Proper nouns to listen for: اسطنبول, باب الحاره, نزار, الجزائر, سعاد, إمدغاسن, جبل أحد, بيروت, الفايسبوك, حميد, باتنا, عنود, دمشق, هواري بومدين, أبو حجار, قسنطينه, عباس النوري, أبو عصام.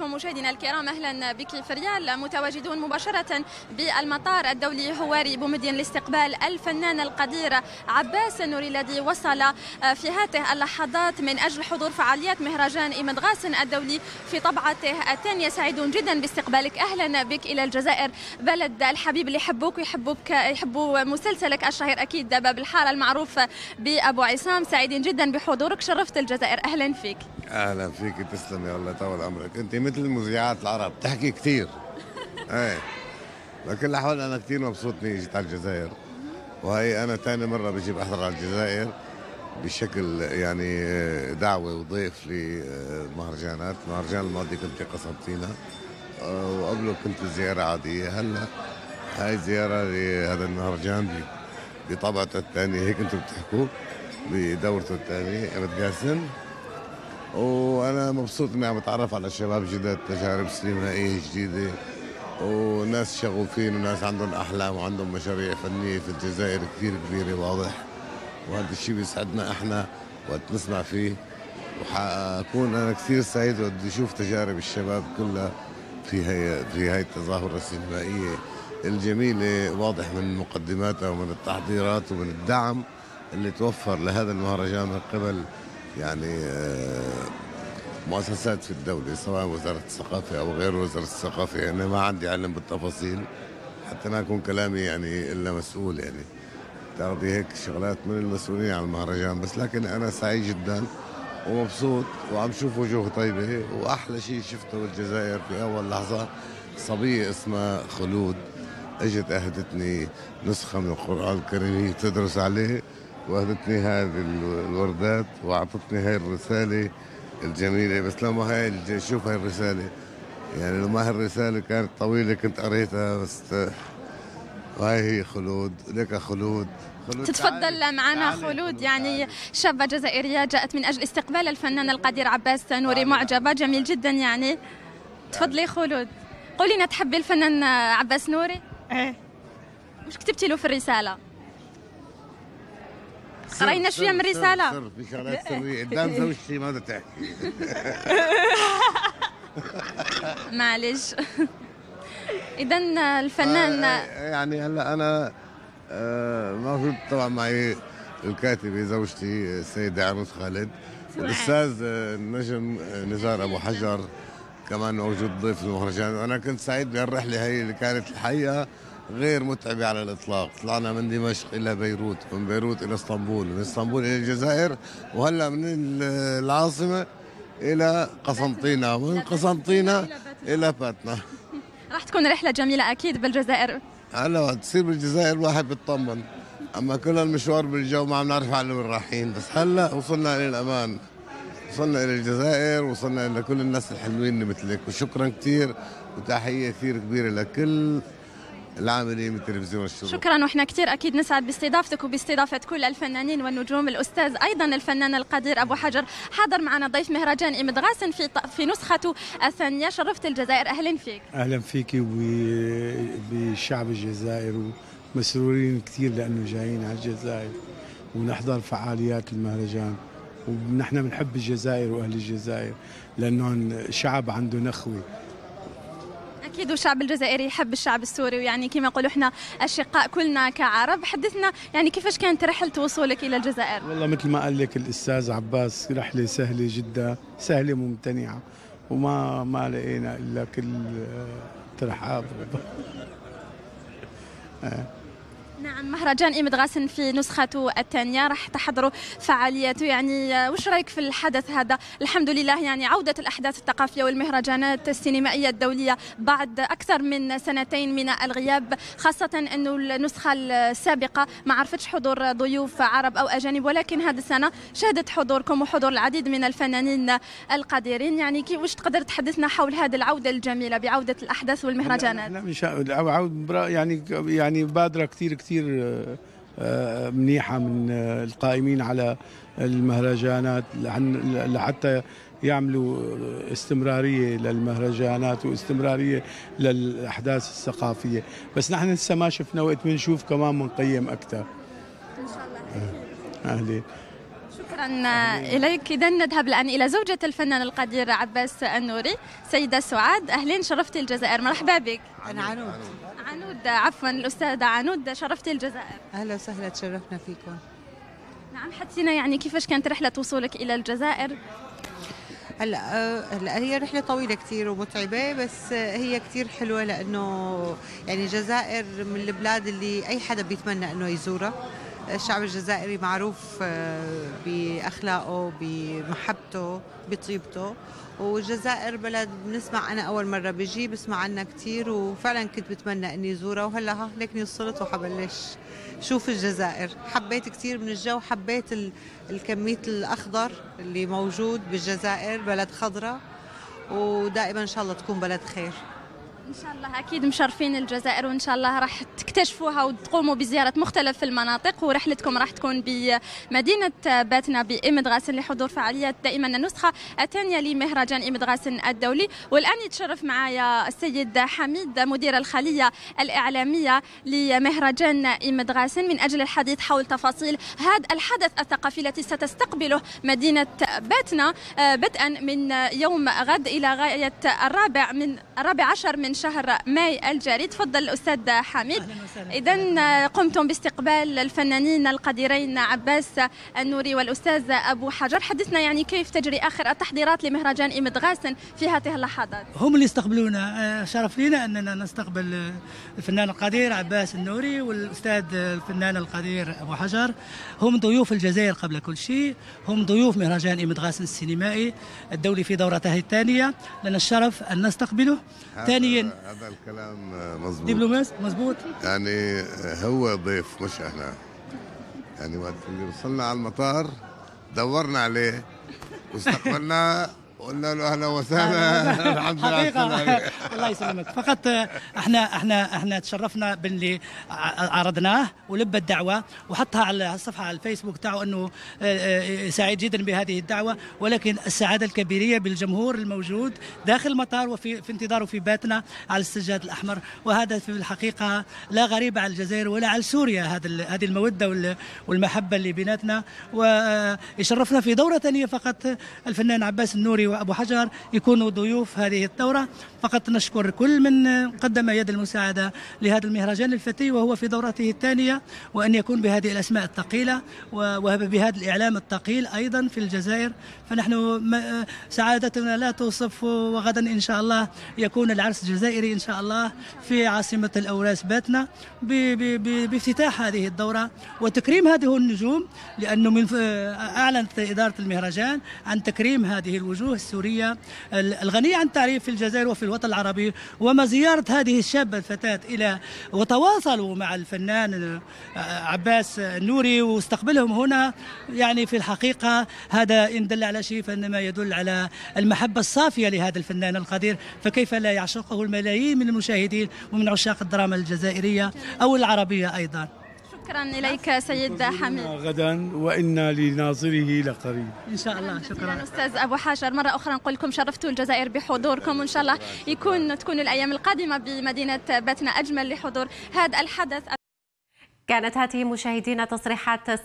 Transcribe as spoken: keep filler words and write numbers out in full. مشاهدينا الكرام، اهلا بك في ريال. متواجدون مباشره بالمطار الدولي هواري بومدين لاستقبال الفنان القدير عباس النوري الذي وصل في هاته اللحظات من اجل حضور فعاليات مهرجان إمدغاسن الدولي في طبعته الثانيه. سعيدون جدا باستقبالك، اهلا بك الى الجزائر بلد الحبيب اللي يحبوك ويحبوك يحبوا مسلسلك الشهير اكيد باب الحاره المعروف بابو عصام. سعيدين جدا بحضورك، شرفت الجزائر، اهلا فيك. اهلا فيك، تسلمي الله يطول عمرك. انت مثل المذيعات العرب تحكي كثير. ايه لكن الأحوال انا كثير مبسوط اني جيت على الجزائر، وهي انا ثاني مره بجي بحضر على الجزائر بشكل يعني دعوه وضيف لمهرجانات. مهرجان الماضي كنت في قسنطينه وقبله كنت زياره عاديه، هلا هاي زياره لهذا المهرجان بطبعته الثانيه، هيك انتم بتحكوا بدورته الثانيه إمدغاسن. وانا مبسوط اني عم بتعرف على شباب جدد، تجارب سينمائيه جديده وناس شغوفين وناس عندهم احلام وعندهم مشاريع فنيه في الجزائر كثير كبيره واضح، وهذا الشيء بيسعدنا احنا وقت نسمع فيه. وحاكون انا كثير سعيد بدي اشوف تجارب الشباب كلها في هي في هاي التظاهره السينمائيه الجميله، واضح من مقدماتها ومن التحضيرات ومن الدعم اللي توفر لهذا المهرجان من قبل يعني مؤسسات في الدولة، سواء وزارة الثقافة أو غير وزارة الثقافة. أنا ما عندي علم بالتفاصيل حتى ما أكون كلامي يعني إلا مسؤول، يعني بتعرضي هيك شغلات من المسؤولين على المهرجان بس. لكن أنا سعيد جدا ومبسوط وعم شوف وجوه طيبة، وأحلى شيء شفته بالجزائر في أول لحظة صبية اسمها خلود أجت أهدتني نسخة من القرآن الكريم هي تدرس عليه، واخذتني هذه الوردات واعطتني هاي الرساله الجميله. بس لما هاي شوف هاي الرساله، يعني لما هاي الرساله كانت طويله كنت قريتها بس. وهي هي خلود، لك خلود. خلود تتفضل تعالي. معنا تعالي. خلود, خلود يعني تعالي. شابه جزائريه جاءت من اجل استقبال الفنان القدير عباس نوري، معجبه، جميل جدا يعني. تفضلي خلود، قولي لنا تحبي الفنان عباس نوري؟ ايه. وش كتبتي له في الرساله؟ قرينا شويه من الرساله. سر في شغلات سريه قدام زوجتي ماذا تحكي؟ معلش. اذا الفنان آه يعني هلا انا آه موجود طبعا معي الكاتبه زوجتي السيده عنود خالد، والاستاذ النجم نزار ابو حجار كمان موجود ضيف المهرجان. وانا كنت سعيد بهالرحله هي اللي كانت الحقيقه غير متعبة على الإطلاق. طلعنا من دمشق إلى بيروت، من بيروت إلى اسطنبول، من اسطنبول إلى الجزائر، وهلأ من العاصمة إلى قسنطينة، ومن قسنطينة إلى باتنا. راح تكون رحلة جميلة أكيد بالجزائر. هلا تصير بالجزائر الواحد بيطمن، أما كل المشوار بالجو ما عم نعرف على وين رايحين. بس هلا وصلنا إلى الأمان، وصلنا إلى الجزائر، وصلنا إلى كل الناس الحلوين اللي مثلك. وشكرا كثير وتحية كثير كبيرة لكل العاملين من تلفزيون الشروق. شكرا، وإحنا كثير أكيد نسعد باستضافتك وباستضافة كل الفنانين والنجوم. الأستاذ أيضا الفنان القدير أبو حجر حاضر معنا ضيف مهرجان إمدغاسن في في نسخته الثانية. شرفت الجزائر، أهلا فيك. أهلا فيك وبشعب الجزائر، ومسرورين كثير لأنه جايين على الجزائر ونحضر فعاليات المهرجان. ونحن بنحب الجزائر وأهل الجزائر لأنهم شعب عنده نخوة. أكيد، والشعب الجزائري يحب الشعب السوري، ويعني كما نقولوا احنا أشقاء كلنا كعرب. حدثنا يعني كيفاش كانت رحلة وصولك إلى الجزائر؟ والله مثل ما قال لك الأستاذ عباس، رحلة سهلة جدا، سهلة ممتنعة، وما ما لقينا إلا كل ترحاب. نعم، مهرجان إمدغاسن في نسخته الثانية راح تحضروا فعالياته، يعني وش رأيك في الحدث هذا؟ الحمد لله يعني عودة الأحداث الثقافية والمهرجانات السينمائية الدولية بعد أكثر من سنتين من الغياب، خاصة أنه النسخة السابقة ما عرفتش حضور ضيوف عرب أو أجانب، ولكن هذه السنة شهدت حضوركم وحضور العديد من الفنانين القديرين. يعني وش تقدر تحدثنا حول هذه العودة الجميلة بعودة الأحداث والمهرجانات؟ لا لا يعني يعني بادرة كثير كثير كثير منيحة من القائمين على المهرجانات لحتى يعملوا استمرارية للمهرجانات واستمرارية للأحداث الثقافية. بس نحن لسه ما شفنا، وقت بنشوف كمان بنقيم أكثر إن شاء الله. أهلي. شكرا. إليك. إذا نذهب الآن إلى زوجة الفنان القدير عباس النوري سيدة سعاد. أهلين، شرفتي الجزائر، مرحبا بك. أنا عنود. عنود عفوا الأستاذة عنود، شرفتي الجزائر. أهلا وسهلا، تشرفنا فيكم. نعم، حدثينا يعني كيفاش كانت رحلة وصولك إلى الجزائر؟ هلا هلا هي رحله طويله كثير ومتعبه، بس هي كثير حلوه لانه يعني الجزائر من البلاد اللي اي حدا بيتمنى انه يزورها. الشعب الجزائري معروف باخلاقه، بمحبته، بطيبته، والجزائر بلد بنسمع، انا اول مره بجي بسمع عنها كثير وفعلا كنت بتمنى اني ازورها، وهلا ها لكني وصلت وحبلش شوف الجزائر. حبيت كثير من الجو، حبيت الكميه الاخضر اللي موجود بالجزائر، بلد خضراء، ودائما ان شاء الله تكون بلد خير. ان شاء الله اكيد مشرفين الجزائر، وان شاء الله راح تكتشفوها وتقوموا بزياره مختلف المناطق، ورحلتكم راح تكون بمدينه باتنا بإمدغاسن لحضور فعاليات دائما النسخه الثانيه لمهرجان إمدغاسن الدولي. والان يتشرف معايا السيد حميد مدير الخليه الاعلاميه لمهرجان إمدغاسن من اجل الحديث حول تفاصيل هذا الحدث الثقافي التي ستستقبله مدينه باتنا بدءا من يوم غد الى غايه الرابع من الرابع عشر من شهر ماي الجاري. تفضل الأستاذ حميد. إذا قمتم باستقبال الفنانين القديرين عباس النوري والأستاذ أبو حجار، حدثنا يعني كيف تجري آخر التحضيرات لمهرجان إمدغاسن في هذه اللحظات؟ هم اللي استقبلونا، شرف لنا أننا نستقبل الفنان القدير عباس النوري والأستاذ الفنان القدير أبو حجار. هم ضيوف الجزائر قبل كل شيء، هم ضيوف مهرجان إمدغاسن السينمائي الدولي في دورته الثانية، لنا الشرف أن نستقبله. ثاني هذا الكلام مظبوط، دبلوماسي مظبوط، يعني هو ضيف مش احنا، يعني وقت اللي وصلنا على المطار دورنا عليه واستقبلنا وقلنا له اهلا وسهلا. الحمد لله حقيقه الله يسلمك. فقط احنا احنا احنا تشرفنا باللي عرضناه ولبى الدعوه وحطها على الصفحه على الفيسبوك تاعه، انه سعيد جدا بهذه الدعوه، ولكن السعاده الكبيريه بالجمهور الموجود داخل المطار وفي في انتظاره في باتنا على السجاد الاحمر. وهذا في الحقيقه لا غريب على الجزائر ولا على سوريا، هذا هذه الموده والمحبه اللي بيناتنا. ويشرفنا في دوره ثانيه فقط الفنان عباس النوري وأبو حجار يكونوا ضيوف هذه الدورة. فقط نشكر كل من قدم يد المساعدة لهذا المهرجان الفتي وهو في دورته الثانية، وأن يكون بهذه الأسماء الثقيلة وبهذا الإعلام الثقيل أيضا في الجزائر. فنحن سعادتنا لا توصف، وغدا إن شاء الله يكون العرس الجزائري إن شاء الله في عاصمة الأوراس باتنا بافتتاح هذه الدورة وتكريم هذه النجوم، لأنه من أعلنت إدارة المهرجان عن تكريم هذه الوجوه السورية الغنية عن التعريف في الجزائر وفي الوطن العربي. وما زيارة هذه الشابة الفتاة إلى وتواصلوا مع الفنان عباس النوري واستقبلهم هنا، يعني في الحقيقة هذا إن دل على شيء فإنما يدل على المحبة الصافية لهذا الفنان القدير، فكيف لا يعشقه الملايين من المشاهدين ومن عشاق الدراما الجزائرية أو العربية أيضا. شكرا إليك سيد حميد. غدا وإنا لناظره لقريب إن شاء الله. شكرا أستاذ أبو حجار، مرة أخرى نقول لكم شرفتوا الجزائر بحضوركم، وإن شاء الله يكون تكون الأيام القادمة بمدينة باتنا أجمل لحضور هذا الحدث. كانت هذه مشاهدينا تصريحات